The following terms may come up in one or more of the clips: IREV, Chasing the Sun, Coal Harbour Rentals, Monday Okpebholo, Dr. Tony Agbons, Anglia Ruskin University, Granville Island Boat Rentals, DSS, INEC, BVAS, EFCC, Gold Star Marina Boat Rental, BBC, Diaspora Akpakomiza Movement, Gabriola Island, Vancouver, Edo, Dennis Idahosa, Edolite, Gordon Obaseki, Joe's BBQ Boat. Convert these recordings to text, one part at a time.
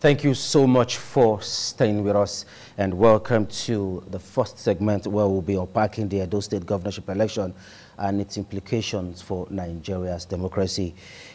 Thank you so much for staying with us, and welcome to the first segment where we'll be unpacking the Edo State governorship election and its implications for Nigeria's democracy.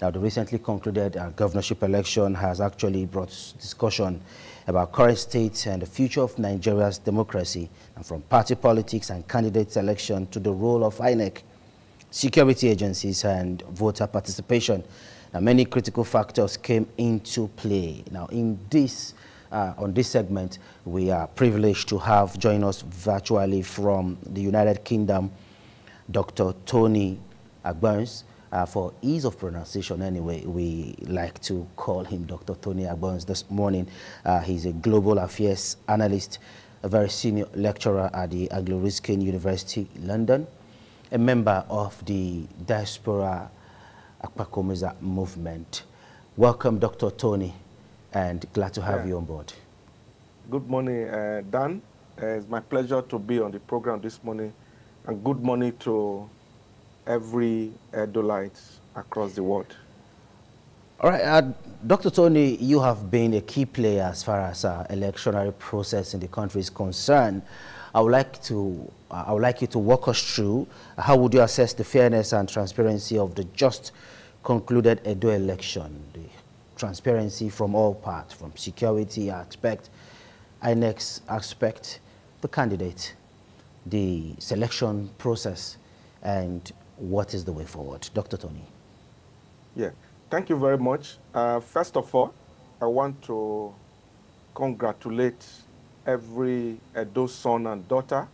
Now, the recently concluded governorship election has actually brought discussion about current state and the future of Nigeria's democracy, and from party politics and candidate selection to the role of INEC, security agencies, and voter participation. Now, many critical factors came into play. Now, on this segment, we are privileged to have join us virtually from the United Kingdom, Dr. Tony Agbons. For ease of pronunciation, anyway, we like to call him Dr. Tony Agbons this morning. He's a global affairs analyst, a very senior lecturer at the Anglia Ruskin University, London, a member of the Diaspora Akpakomiza Movement. Welcome, Dr. Tony, and glad to have you on board. Good morning, Dan. It's my pleasure to be on the program this morning. And good morning to every Edolite across the world. All right, Dr. Tony, you have been a key player as far as electionary process in the country is concerned. I would like you to walk us through how would you assess the fairness and transparency of the just concluded Edo election, the transparency from all parts, from security aspect, INEC aspect, the candidate, the selection process, and what is the way forward? Dr. Tony. Yeah, thank you very much. First of all, I want to congratulate every Edo son and daughter,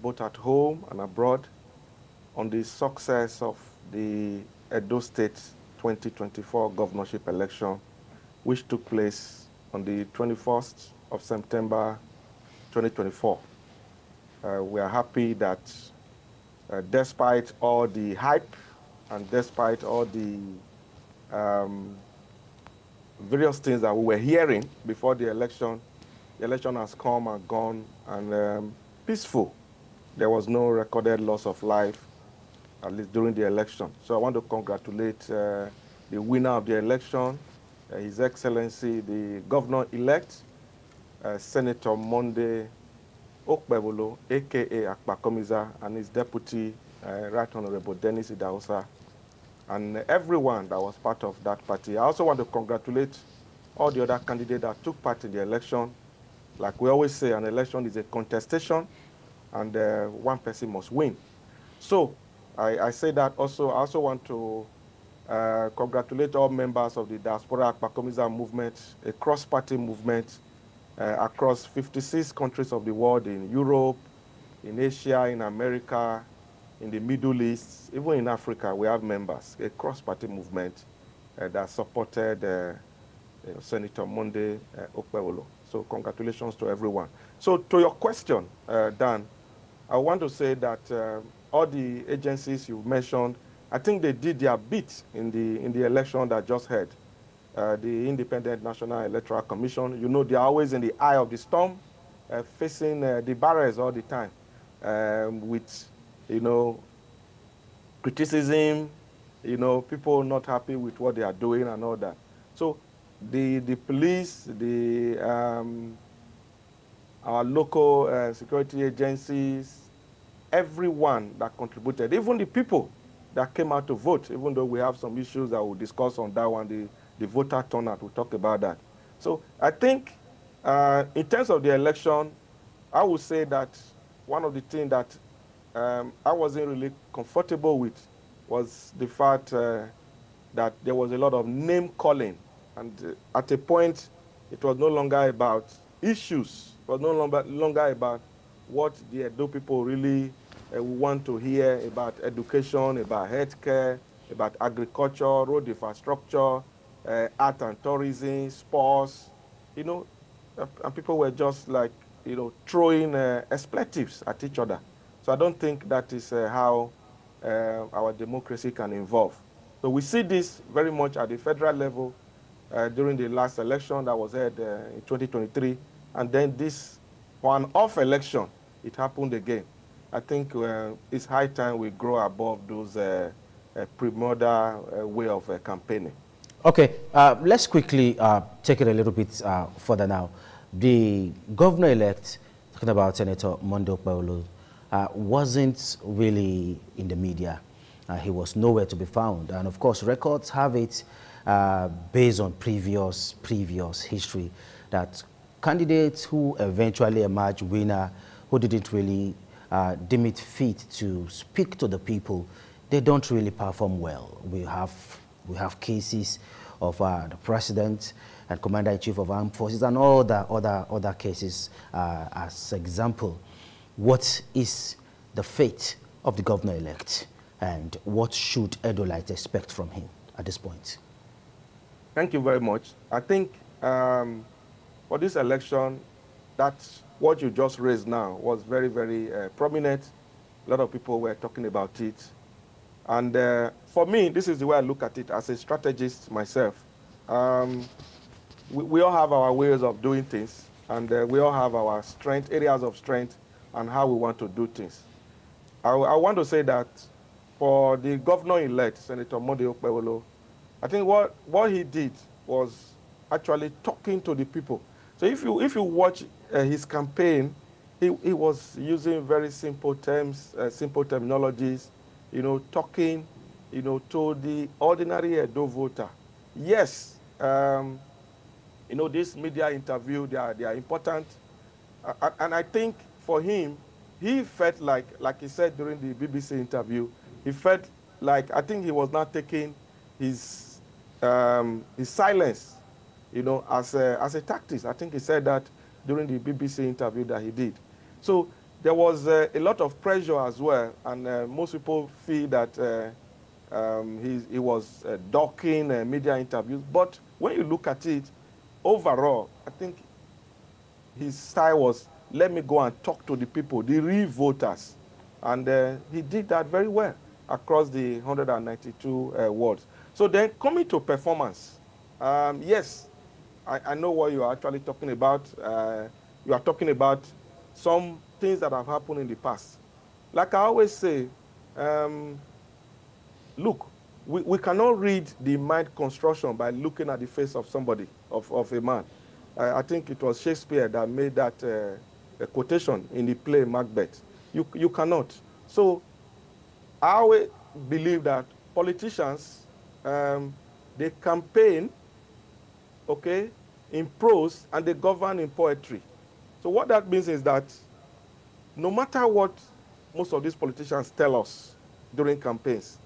both at home and abroad, on the success of the Edo State 2024 governorship election, which took place on the 21st of September 2024. We are happy that despite all the hype and despite all the various things that we were hearing before the election has come and gone and peaceful. There was no recorded loss of life, at least during the election. So I want to congratulate the winner of the election, His Excellency, the governor-elect, Senator Monday Okpebholo, a.k.a. Akpakomiza, and his deputy, Right Honorable Dennis Idahosa, and everyone that was part of that party. I also want to congratulate all the other candidates that took part in the election. Like we always say, an election is a contestation, and one person must win. So I say that also. I also want to congratulate all members of the Diaspora Akpakomiza Movement, a cross-party movement, across 56 countries of the world, in Europe, in Asia, in America, in the Middle East, even in Africa, we have members, a cross-party movement that supported Senator Monday Okpebholo. So congratulations to everyone. So to your question, Dan, I want to say that all the agencies you've mentioned, I think they did their bit in the election that I just had. The Independent National Electoral Commission, you know, they're always in the eye of the storm, facing the barriers all the time, with, you know, criticism, you know, people not happy with what they are doing and all that. So the police, our local security agencies, everyone that contributed, even the people that came out to vote, even though we have some issues that we'll discuss on that one, the voter turnout, we'll talk about that. So I think in terms of the election, I would say that one of the things that I wasn't really comfortable with was the fact that there was a lot of name calling. And at a point, it was no longer about issues. It was no longer about what the Edo people really want to hear about education, about healthcare, about agriculture, road infrastructure, art and tourism, sports, you know, and people were just like, you know, throwing expletives at each other. So I don't think that is how our democracy can evolve. So we see this very much at the federal level during the last election that was held in 2023, and then this one-off election, it happened again. I think it's high time we grow above those primordial way of campaigning. Okay, let's quickly take it a little bit further now. The governor-elect, talking about Senator Monday Okpebholo, wasn't really in the media. He was nowhere to be found. And of course, records have it based on previous history that candidates who eventually emerged winner, who didn't really deem it fit to speak to the people, they don't really perform well. We have cases of the president and commander-in-chief of armed forces and all the other cases as example. What is the fate of the governor-elect, and what should Edolites expect from him at this point? Thank you very much. I think for this election, that's what you just raised now was very, very prominent. A lot of people were talking about it. And for me, this is the way I look at it as a strategist myself. We all have our ways of doing things, and we all have our strength, areas of strength, and how we want to do things. I want to say that for the governor-elect, Senator Monday Okpebholo, I think what he did was actually talking to the people. So if you watch his campaign, he was using very simple terms, simple terminologies, you know, talking, you know, to the ordinary Edo voter. Yes, you know, this media interview, they are important. And I think for him, he felt like he said during the BBC interview, he felt like, I think he was not taking his silence, you know, as a tactic. I think he said that during the BBC interview that he did. So there was a lot of pressure as well, and most people feel that he was ducking media interviews. But when you look at it, overall, I think his style was, let me go and talk to the people, the real voters. And he did that very well across the 192 wards. So then coming to performance, yes, I know what you are actually talking about. You are talking about some things that have happened in the past. Like I always say, look, we cannot read the mind construction by looking at the face of somebody, of a man. I think it was Shakespeare that made that quotation in the play Macbeth. You cannot. So I always believe that politicians, they campaign, okay, in prose, and they govern in poetry. So what that means is that no matter what most of these politicians tell us during campaigns,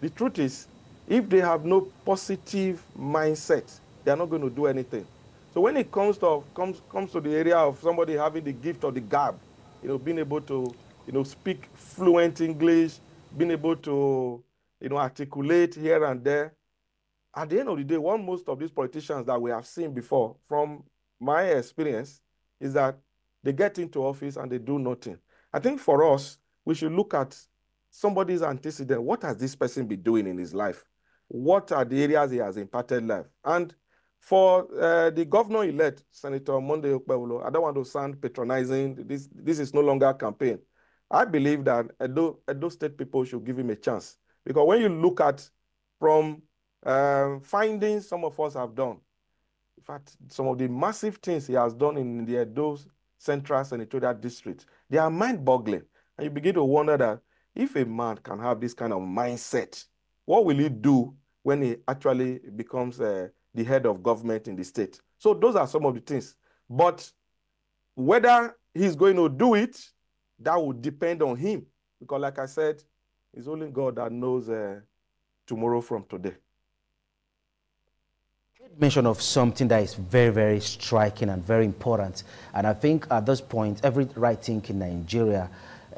the truth is, if they have no positive mindset, they are not going to do anything. So when it comes to the area of somebody having the gift of the gab, you know, being able to, you know, speak fluent English, being able to, you know, articulate here and there. At the end of the day, what most of these politicians that we have seen before, from my experience, is that they get into office and they do nothing. I think for us, we should look at somebody's antecedent. What has this person been doing in his life? What are the areas he has impacted life? And for the governor-elect, Senator Monday Okpebholo, I don't want to sound patronizing. This is no longer a campaign. I believe that Edo State people should give him a chance. Because when you look at from findings some of us have done, in fact, some of the massive things he has done in the Edo Central Senatorial District, they are mind-boggling. And you begin to wonder that if a man can have this kind of mindset, what will he do when he actually becomes the head of government in the state? So those are some of the things. But whether he's going to do it, that would depend on him. Because like I said, it's only God that knows tomorrow from today. Mention of something that is very, very striking and very important. And I think at this point, every right think in Nigeria,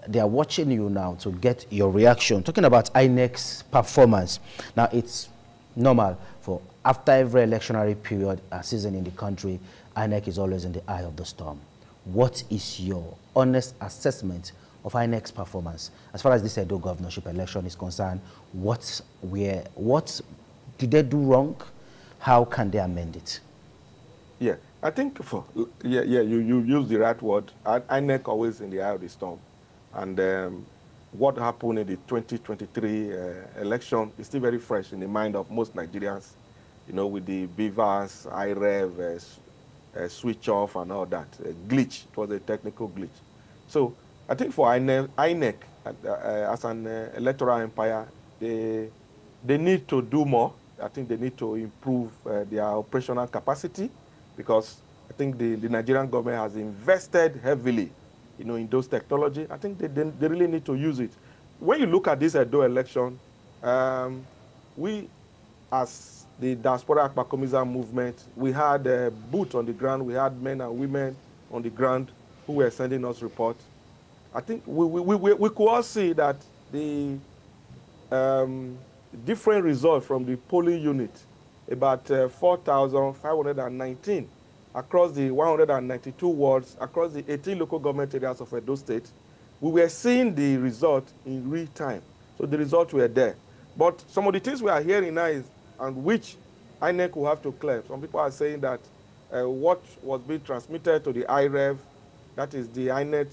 they are watching you now to get your reaction. Talking about INEC's performance. Now, it's normal for after every electionary period and season in the country, INEC is always in the eye of the storm. What is your honest assessment of INEC's performance? As far as this Edo governorship election is concerned, what did they do wrong? How can they amend it? Yeah, I think you use the right word. INEC always in the eye of the storm. And what happened in the 2023 election is still very fresh in the mind of most Nigerians. you know, with the BVAS, IREV, switch off and all that, a glitch. It was a technical glitch. So I think for INEC, as an electoral empire, they need to do more. I think they need to improve their operational capacity, because I think the Nigerian government has invested heavily, you know, in those technology. I think they really need to use it. When you look at this Edo election, we, as the Diaspora Akpakomiza Movement, we had a boot on the ground. We had men and women on the ground who were sending us reports. I think we could all see that the different results from the polling unit, about 4,519 across the 192 wards, across the 18 local government areas of Edo State, we were seeing the result in real time. So the results were there. But some of the things we are hearing now is, and which INEC will have to clear. Some people are saying that what was being transmitted to the IREV, that is the INEC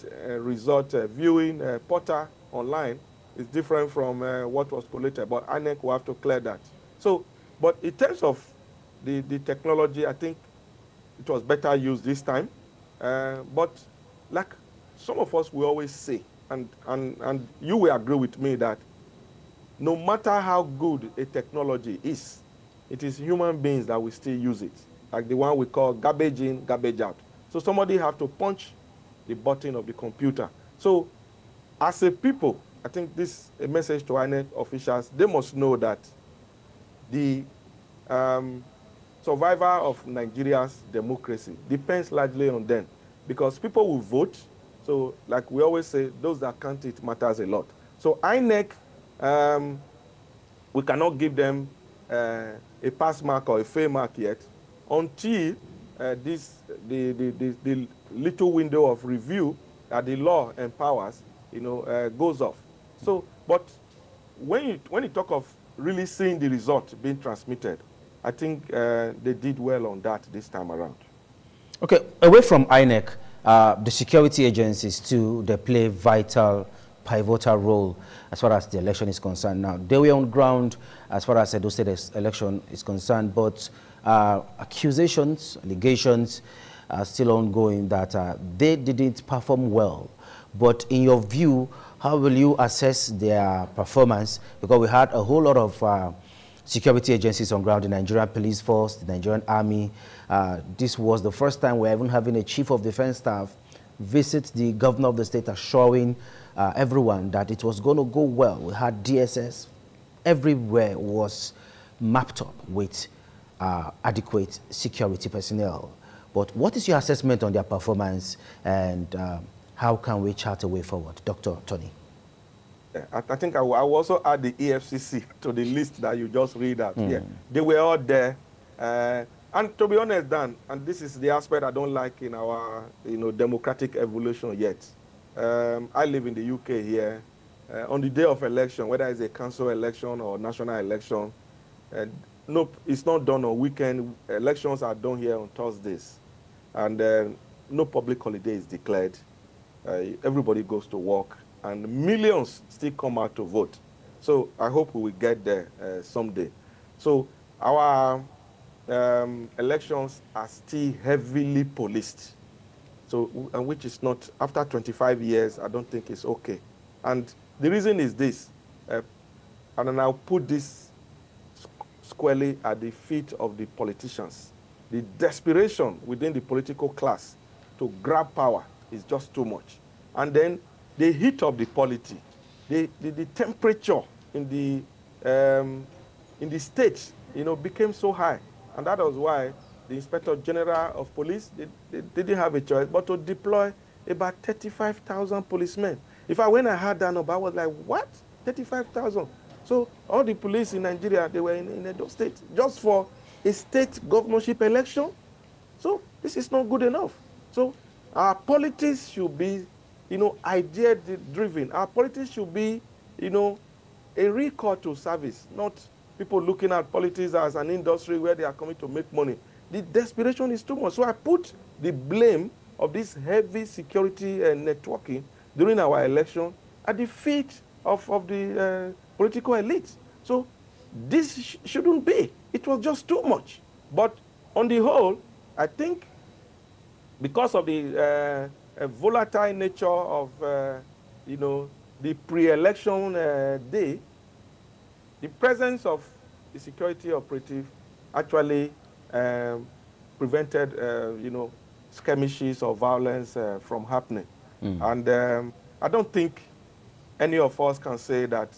result viewing portal online, is different from what was collated. But INEC will have to clear that. So, but in terms of the technology, I think it was better used this time. But like some of us, we always say, and you will agree with me, that no matter how good a technology is, it is human beings that will still use it. Like the one we call garbage in, garbage out. So somebody have to punch the button of the computer. So as a people, I think this is a message to INEC officials. They must know that the survival of Nigeria's democracy depends largely on them, because people will vote. So like we always say, those that count, it matters a lot. So INEC, we cannot give them a pass mark or a fail mark yet, until the little window of review that the law empowers, you know, goes off. So, but when you talk of really seeing the result being transmitted, I think they did well on that this time around. Okay, away from INEC, the security agencies too, they play vital, pivotal role as far as the election is concerned now. They were on ground as far as Edo State election is concerned, but accusations, allegations are still ongoing that they didn't perform well. But in your view, how will you assess their performance? Because we had a whole lot of security agencies on ground, the Nigerian Police Force, the Nigerian Army. This was the first time we're even having a chief of defense staff visit the governor of the state, assuring everyone that it was going to go well. We had DSS. Everywhere was mapped up with adequate security personnel. But what is your assessment on their performance, and how can we chart a way forward, Dr. Tony? I think I will also add the EFCC to the list that you just read out. Yeah, they were all there. And to be honest, Dan, and this is the aspect I don't like in our, you know, democratic evolution yet. I live in the UK here. On the day of election, whether it's a council election or national election, nope, it's not done on weekend. Elections are done here on Thursdays. And no public holiday is declared. Everybody goes to work. And millions still come out to vote. So I hope we will get there someday. So our elections are still heavily policed, so, and which is not, after 25 years, I don't think it's okay. And the reason is this, and I'll put this squarely at the feet of the politicians. The desperation within the political class to grab power is just too much. And then the heat of the polity, the temperature in the state, you know, became so high, and that was why the Inspector General of Police, they didn't have a choice but to deploy about 35,000 policemen. In fact, when I heard that number, I was like, what? 35,000? So all the police in Nigeria, they were in Edo State just for a state governorship election. So this is not good enough. So our politics should be, you know, idea-driven. Our politics should be, you know, a recall to service, not people looking at politics as an industry where they are coming to make money. The desperation is too much. So I put the blame of this heavy security and networking during our election at the feet of the political elite. So this shouldn't be. It was just too much. But on the whole, I think because of the volatile nature of, you know, the pre-election day, the presence of the security operative actually prevented, you know, skirmishes or violence from happening. Mm. And I don't think any of us can say that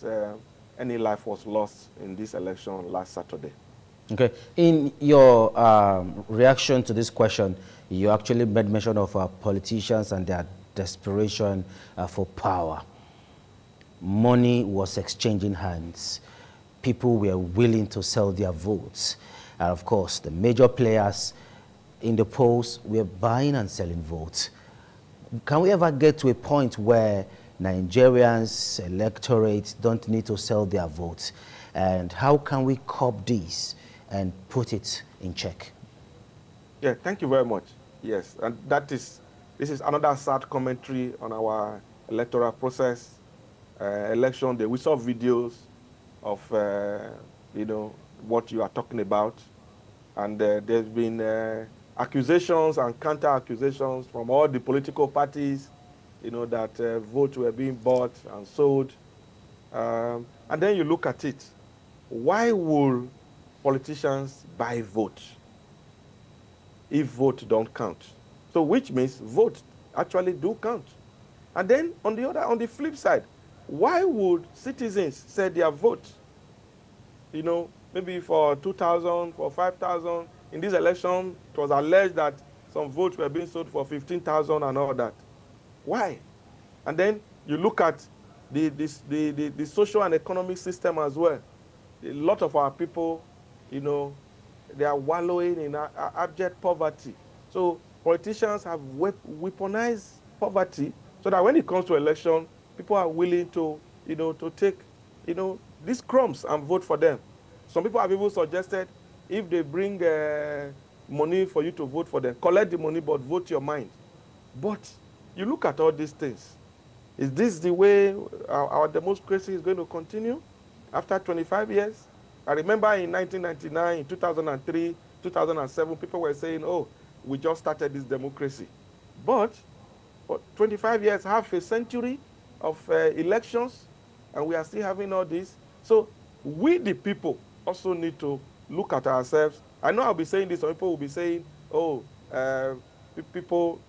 any life was lost in this election last Saturday. Okay. In your reaction to this question, you actually made mention of politicians and their desperation for power. Money was exchanging hands. People were willing to sell their votes. And of course, the major players in the polls were buying and selling votes. Can we ever get to a point where Nigerians' electorates don't need to sell their votes? And how can we curb this and put it in check? Yeah, thank you very much. Yes, and that is, this is another sad commentary on our electoral process. Election day, we saw videos of, you know, what you are talking about. And there's been accusations and counter-accusations from all the political parties, you know, that votes were being bought and sold. And then you look at it. Why will politicians buy votes if votes don't count? So which means votes actually do count. And then on the other, on the flip side, why would citizens sell their vote? You know, maybe for 2,000, for 5,000. In this election, it was alleged that some votes were being sold for 15,000 and all that. Why? And then you look at the social and economic system as well. A lot of our people, you know, they are wallowing in abject poverty. So politicians have weaponized poverty so that when it comes to election, people are willing to, you know, to take, you know, these crumbs and vote for them. Some people have even suggested if they bring money for you to vote for them, collect the money but vote your mind. But you look at all these things. Is this the way our democracy is going to continue after 25 years? I remember in 1999, in 2003, 2007, people were saying, oh, we just started this democracy. But for 25 years, half a century of elections, and we are still having all this. So we, the people, also need to look at ourselves. I know I'll be saying this, some people will be saying, oh, people,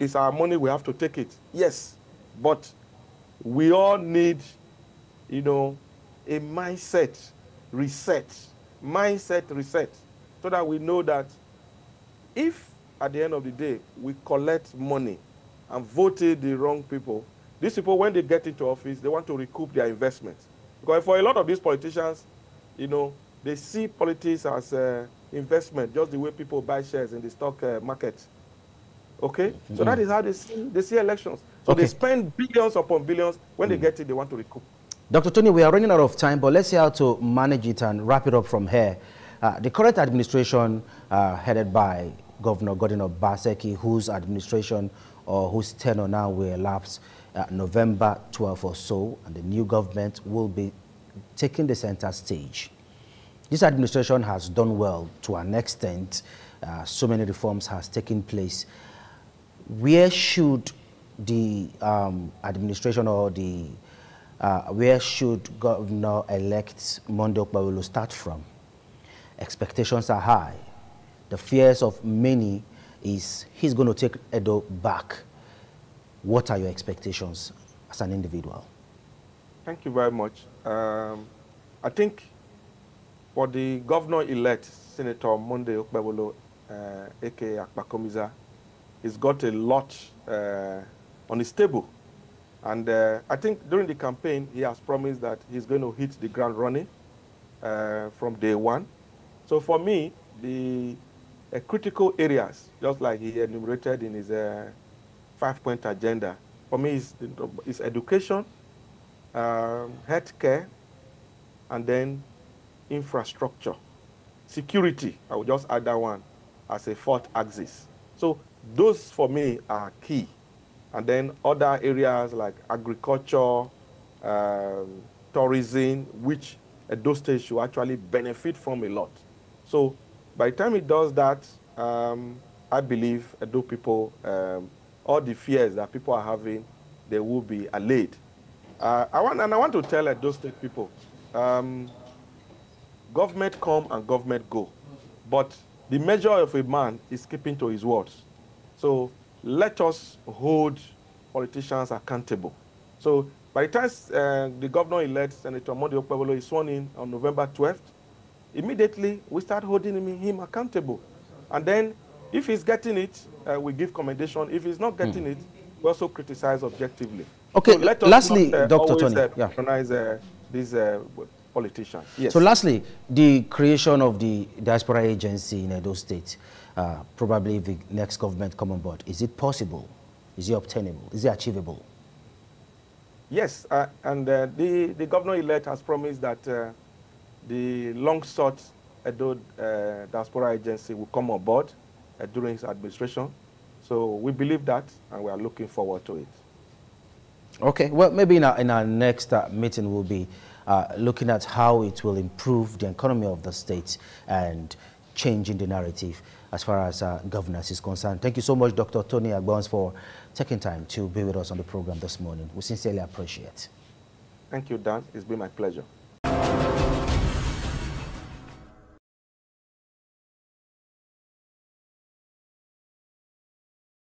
it's our money, we have to take it. Yes, but we all need, you know, a mindset reset, so that we know that if at the end of the day we collect money and voted the wrong people, these people, when they get into office, they want to recoup their investments. Because for a lot of these politicians, you know, they see politics as investment, just the way people buy shares in the stock market. Okay? Mm-hmm. So that is how they see elections. So okay, they spend billions upon billions. When they get it, they want to recoup. Dr. Tony, we are running out of time, but let's see how to manage it and wrap it up from here. The current administration, headed by Governor Gordon Obaseki, whose administration or whose tenure now will elapse November 12 or so, and the new government will be taking the center stage. This administration has done well to an extent. So many reforms has taken place. Where should the administration or the where should Governor-elect Monday Okpebholo start from? Expectations are high. The fears of many is he's going to take Edo back. What are your expectations as an individual? Thank you very much. I think for the governor-elect, Senator Monday Okpebholo, aka Akpakomiza, he's got a lot on his table. And I think during the campaign, he has promised that he's going to hit the ground running from day one. So for me, the critical areas, just like he enumerated in his five-point agenda, for me is education, healthcare, and then infrastructure. Security, I would just add that one as a fourth axis. So those for me are key. And then other areas like agriculture, tourism, which at those states you actually benefit from a lot. So by the time it does that, I believe Edo people, all the fears that people are having, they will be allayed. I want to tell Edo State people, government come and government go, but the measure of a man is keeping to his words. So let us hold politicians accountable. So by the time the governor-elect, Senator Monday Okpebholo, is sworn in on November 12th, immediately we start holding him accountable. And then if he's getting it, we give commendation. If he's not getting it, we also criticize objectively. Okay, so let us lastly, not, Dr. Tony, recognize these politicians. Yes. So lastly, the creation of the diaspora agency in Edo State, probably the next government come on board, is it possible? Is it obtainable? Is it achievable? Yes, the governor-elect has promised that the long-sought Edo diaspora agency will come on board during his administration. So we believe that, and we are looking forward to it. Okay, well, maybe in our next meeting we'll be looking at how it will improve the economy of the state and changing the narrative as far as governance is concerned. Thank you so much, Dr. Tony Agbons, for taking time to be with us on the program this morning. We sincerely appreciate it. Thank you, Dan. It's been my pleasure.